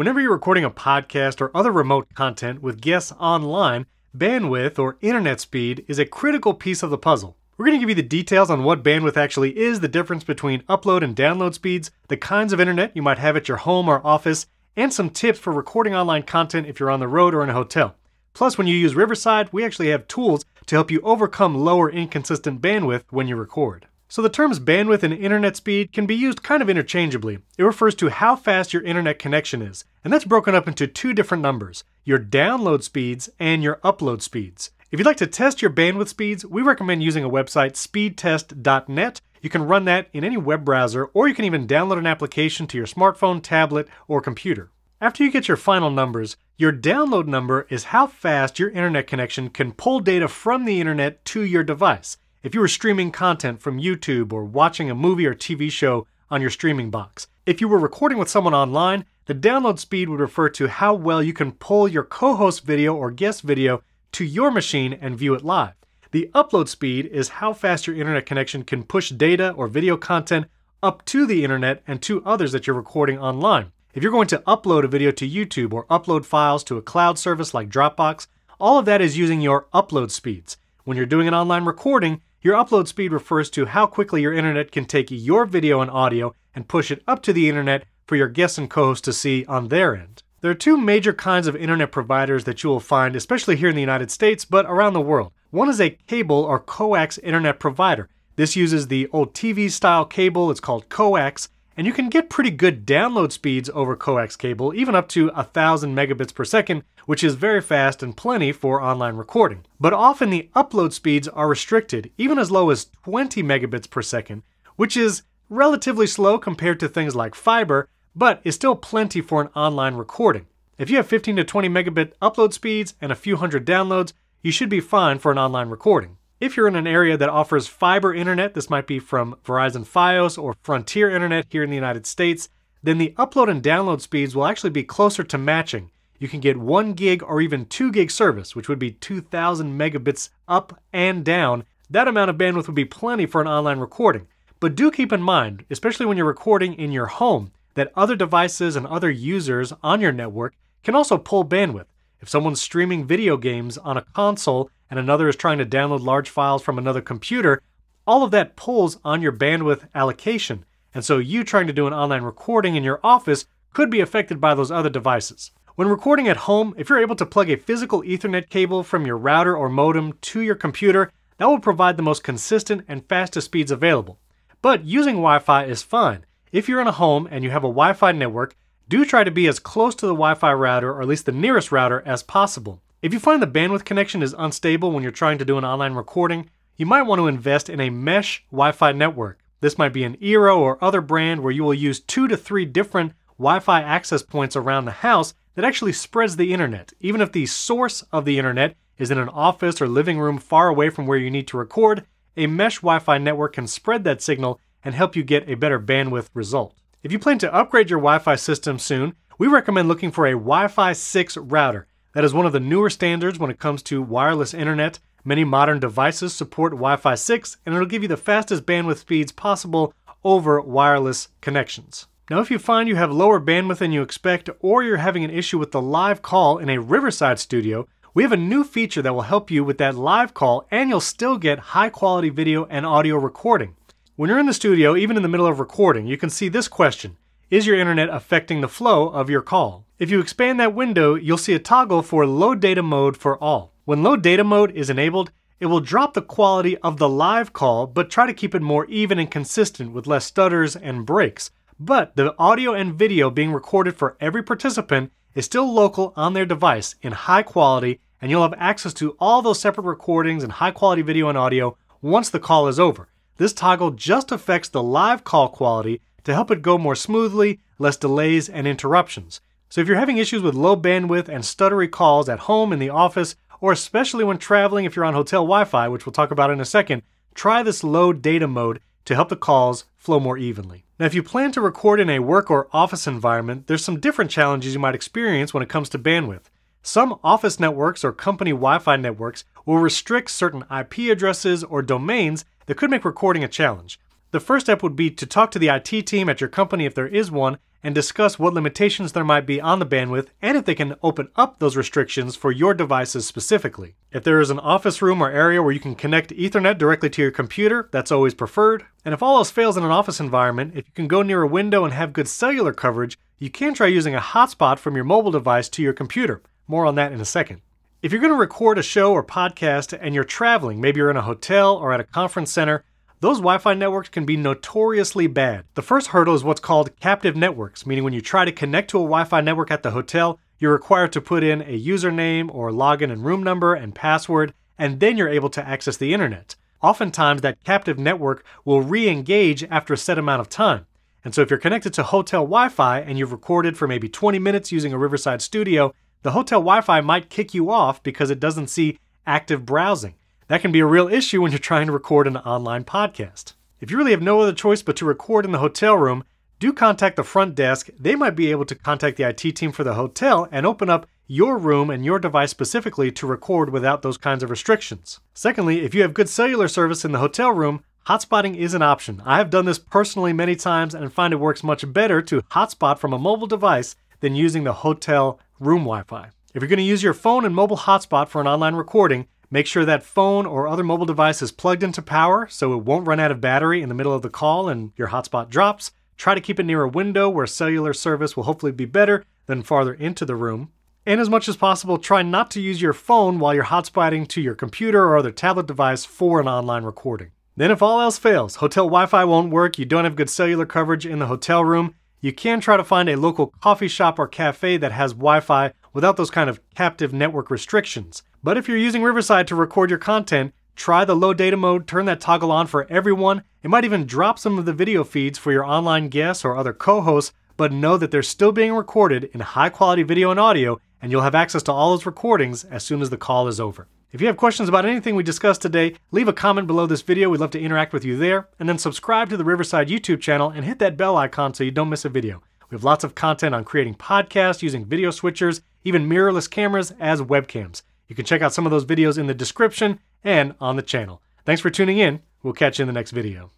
Whenever you're recording a podcast or other remote content with guests online, bandwidth or internet speed is a critical piece of the puzzle. We're going to give you the details on what bandwidth actually is, the difference between upload and download speeds, the kinds of internet you might have at your home or office, and some tips for recording online content if you're on the road or in a hotel. Plus, when you use Riverside, we actually have tools to help you overcome lower inconsistent bandwidth when you record. So the terms bandwidth and internet speed can be used kind of interchangeably. It refers to how fast your internet connection is, and that's broken up into two different numbers, your download speeds and your upload speeds. If you'd like to test your bandwidth speeds, we recommend using a website, speedtest.net. You can run that in any web browser, or you can even download an application to your smartphone, tablet, or computer. After you get your final numbers, your download number is how fast your internet connection can pull data from the internet to your device. If you were streaming content from YouTube or watching a movie or TV show on your streaming box. If you were recording with someone online, the download speed would refer to how well you can pull your co-host video or guest video to your machine and view it live. The upload speed is how fast your internet connection can push data or video content up to the internet and to others that you're recording online. If you're going to upload a video to YouTube or upload files to a cloud service like Dropbox, all of that is using your upload speeds. When you're doing an online recording, your upload speed refers to how quickly your internet can take your video and audio and push it up to the internet for your guests and co-hosts to see on their end. There are two major kinds of internet providers that you will find, especially here in the United States, but around the world. One is a cable or coax internet provider. This uses the old TV style cable, it's called coax, and you can get pretty good download speeds over coax cable, even up to 1,000 megabits per second, which is very fast and plenty for online recording. But often the upload speeds are restricted, even as low as 20 megabits per second, which is relatively slow compared to things like fiber, but is still plenty for an online recording. If you have 15 to 20 megabit upload speeds and a few hundred downloads, you should be fine for an online recording. If you're in an area that offers fiber internet, this might be from Verizon Fios or Frontier Internet here in the United States, then the upload and download speeds will actually be closer to matching. You can get 1 gig or even 2 gig service, which would be 2,000 megabits up and down. That amount of bandwidth would be plenty for an online recording. But do keep in mind, especially when you're recording in your home, that other devices and other users on your network can also pull bandwidth. If someone's streaming video games on a console and another is trying to download large files from another computer, all of that pulls on your bandwidth allocation. And so you trying to do an online recording in your office could be affected by those other devices. When recording at home, if you're able to plug a physical Ethernet cable from your router or modem to your computer, that will provide the most consistent and fastest speeds available. But using Wi-Fi is fine. If you're in a home and you have a Wi-Fi network, do try to be as close to the Wi-Fi router, or at least the nearest router, as possible. If you find the bandwidth connection is unstable when you're trying to do an online recording, you might want to invest in a mesh Wi-Fi network. This might be an Eero or other brand where you will use 2 to 3 different Wi-Fi access points around the house that actually spreads the internet, even if the source of the internet is in an office or living room far away from where you need to record. A mesh Wi-Fi network can spread that signal and help you get a better bandwidth result. If you plan to upgrade your Wi-Fi system soon, we recommend looking for a Wi-Fi 6 router. That is one of the newer standards when it comes to wireless internet. Many modern devices support Wi-Fi 6, and it'll give you the fastest bandwidth speeds possible over wireless connections. Now, if you find you have lower bandwidth than you expect, or you're having an issue with the live call in a Riverside studio, we have a new feature that will help you with that live call, and you'll still get high-quality video and audio recording. When you're in the studio, even in the middle of recording, you can see this question: is your internet affecting the flow of your call? If you expand that window, you'll see a toggle for Low Data Mode for all. When Low Data Mode is enabled, it will drop the quality of the live call, but try to keep it more even and consistent with less stutters and breaks. But the audio and video being recorded for every participant is still local on their device in high quality, and you'll have access to all those separate recordings and high quality video and audio once the call is over. This toggle just affects the live call quality to help it go more smoothly, less delays and interruptions. So if you're having issues with low bandwidth and stuttery calls at home, in the office, or especially when traveling if you're on hotel Wi-Fi, which we'll talk about in a second, try this Low Data Mode to help the calls flow more evenly. Now, if you plan to record in a work or office environment, there's some different challenges you might experience when it comes to bandwidth. Some office networks or company Wi-Fi networks will restrict certain IP addresses or domains that could make recording a challenge. The first step would be to talk to the IT team at your company if there is one and discuss what limitations there might be on the bandwidth and if they can open up those restrictions for your devices specifically. If there is an office room or area where you can connect Ethernet directly to your computer, that's always preferred. And if all else fails in an office environment, if you can go near a window and have good cellular coverage, you can try using a hotspot from your mobile device to your computer. More on that in a second. If you're going to record a show or podcast and you're traveling, maybe you're in a hotel or at a conference center, those Wi-Fi networks can be notoriously bad. The first hurdle is what's called captive networks, meaning when you try to connect to a Wi-Fi network at the hotel, you're required to put in a username or login and room number and password, and then you're able to access the internet. Oftentimes that captive network will re-engage after a set amount of time. And so if you're connected to hotel Wi-Fi and you've recorded for maybe 20 minutes using a Riverside studio, the hotel Wi-Fi might kick you off because it doesn't see active browsing. That can be a real issue when you're trying to record an online podcast. If you really have no other choice but to record in the hotel room, do contact the front desk. They might be able to contact the IT team for the hotel and open up your room and your device specifically to record without those kinds of restrictions. Secondly, if you have good cellular service in the hotel room, hotspotting is an option. I have done this personally many times and find it works much better to hotspot from a mobile device than using the hotel room Wi-Fi. If you're going to use your phone and mobile hotspot for an online recording, make sure that phone or other mobile device is plugged into power so it won't run out of battery in the middle of the call and your hotspot drops. Try to keep it near a window where cellular service will hopefully be better than farther into the room. And as much as possible, try not to use your phone while you're hotspotting to your computer or other tablet device for an online recording. Then if all else fails, hotel Wi-Fi won't work, you don't have good cellular coverage in the hotel room, you can try to find a local coffee shop or cafe that has Wi-Fi without those kind of captive network restrictions. But if you're using Riverside to record your content, try the low data mode, turn that toggle on for everyone. It might even drop some of the video feeds for your online guests or other co-hosts, but know that they're still being recorded in high quality video and audio, and you'll have access to all those recordings as soon as the call is over. If you have questions about anything we discussed today, leave a comment below this video. We'd love to interact with you there. And then subscribe to the Riverside YouTube channel and hit that bell icon so you don't miss a video. We have lots of content on creating podcasts, using video switchers, even mirrorless cameras as webcams. You can check out some of those videos in the description and on the channel. Thanks for tuning in. We'll catch you in the next video.